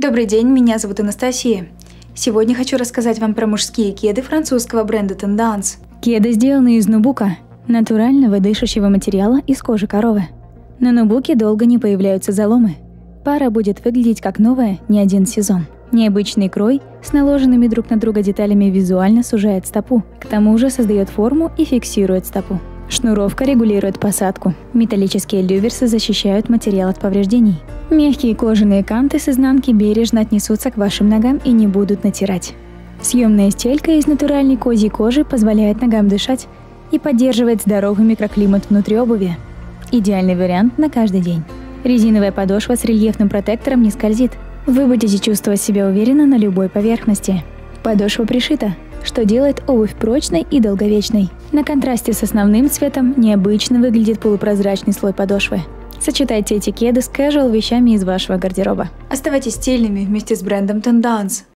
Добрый день, меня зовут Анастасия. Сегодня хочу рассказать вам про мужские кеды французского бренда Tendance. Кеды сделаны из нубука, натурального дышащего материала из кожи коровы. На нубуке долго не появляются заломы. Пара будет выглядеть как новая не один сезон. Необычный крой с наложенными друг на друга деталями визуально сужает стопу, к тому же создает форму и фиксирует стопу. Шнуровка регулирует посадку. Металлические люверсы защищают материал от повреждений. Мягкие кожаные канты с изнанки бережно отнесутся к вашим ногам и не будут натирать. Съемная стелька из натуральной козьей кожи позволяет ногам дышать и поддерживает здоровый микроклимат внутри обуви. Идеальный вариант на каждый день. Резиновая подошва с рельефным протектором не скользит. Вы будете чувствовать себя уверенно на любой поверхности. Подошва пришита, что делает обувь прочной и долговечной. На контрасте с основным цветом необычно выглядит полупрозрачный слой подошвы. Сочетайте эти кеды с casual вещами из вашего гардероба. Оставайтесь стильными вместе с брендом Tendance.